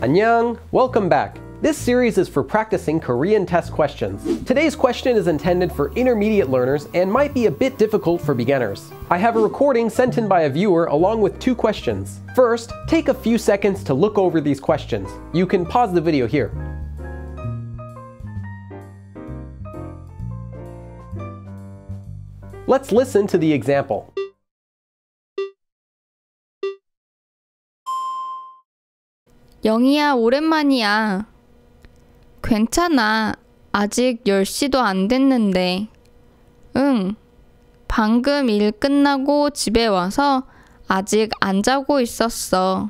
Annyeong! Welcome back! This series is for practicing Korean test questions. Today's question is intended for intermediate learners and might be a bit difficult for beginners. I have a recording sent in by a viewer along with two questions. First, take a few seconds to look over these questions. You can pause the video here. Let's listen to the example. 영희야, 오랜만이야. 괜찮아. 아직 10시도 안 됐는데. 응. 방금 일 끝나고 집에 와서 아직 안 자고 있었어.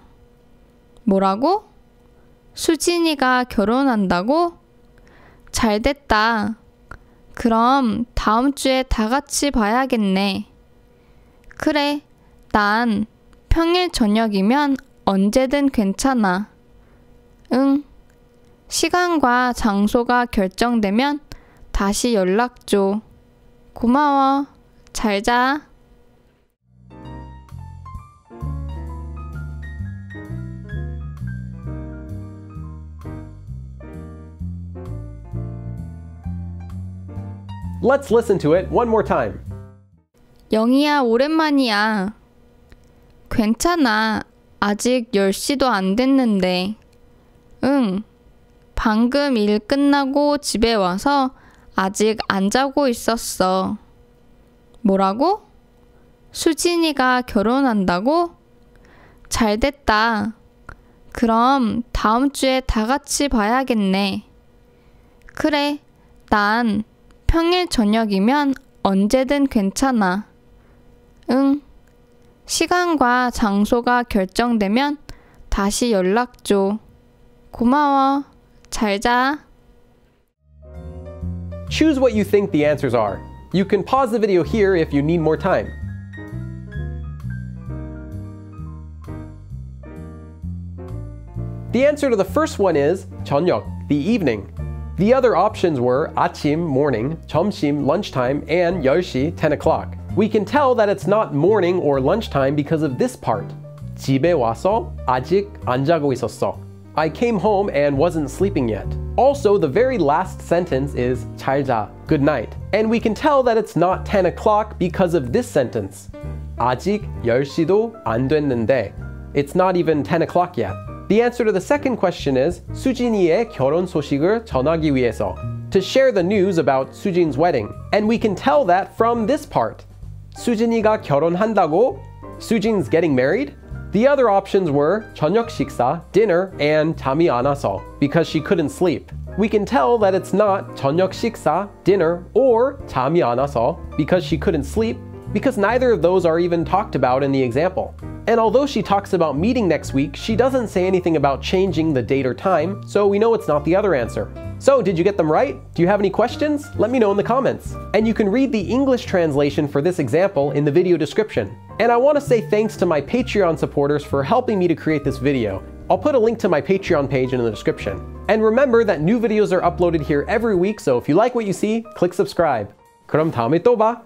뭐라고? 수진이가 결혼한다고? 잘 됐다. 그럼 다음 주에 다 같이 봐야겠네. 그래. 난 평일 저녁이면 언제든 괜찮아. 응. 시간과 장소가 결정되면 다시 연락 줘. 고마워. 잘 자. Let's listen to it one more time. 영희야, 오랜만이야. 괜찮아. 아직 10시도 안 됐는데. 응. 방금 일 끝나고 집에 와서 아직 안 자고 있었어. 뭐라고? 수진이가 결혼한다고? 잘 됐다. 그럼 다음 주에 다 같이 봐야겠네. 그래. 난 평일 저녁이면 언제든 괜찮아. 응. 시간과 장소가 결정되면 다시 연락 줘. 고마워. 잘 자. Choose what you think the answers are. You can pause the video here if you need more time. The answer to the first one is 저녁, the evening. The other options were 아침, morning, 점심, lunchtime, and 10시, 10 o'clock. We can tell that it's not morning or lunchtime because of this part. 집에 와서 아직 안 자고 있었어. I came home and wasn't sleeping yet. Also, the very last sentence is 잘 자, good night. And we can tell that it's not 10 o'clock because of this sentence. 아직 10시도 안 됐는데. It's not even 10 o'clock yet. The answer to the second question is 수진이의 결혼 소식을 전하기 위해서. To share the news about Sujin's wedding. And we can tell that from this part. 수진이가 결혼한다고? Sujin's getting married? The other options were 저녁 식사, dinner, and 잠이 안 와서, because she couldn't sleep. We can tell that it's not 저녁 식사, dinner, or 잠이 안 와서, because she couldn't sleep, because neither of those are even talked about in the example. And although she talks about meeting next week, she doesn't say anything about changing the date or time, so we know it's not the other answer. So, did you get them right? Do you have any questions? Let me know in the comments. And you can read the English translation for this example in the video description. And I want to say thanks to my Patreon supporters for helping me to create this video. I'll put a link to my Patreon page in the description. And remember that new videos are uploaded here every week, so if you like what you see, click subscribe. 그럼 다음에 또 봐!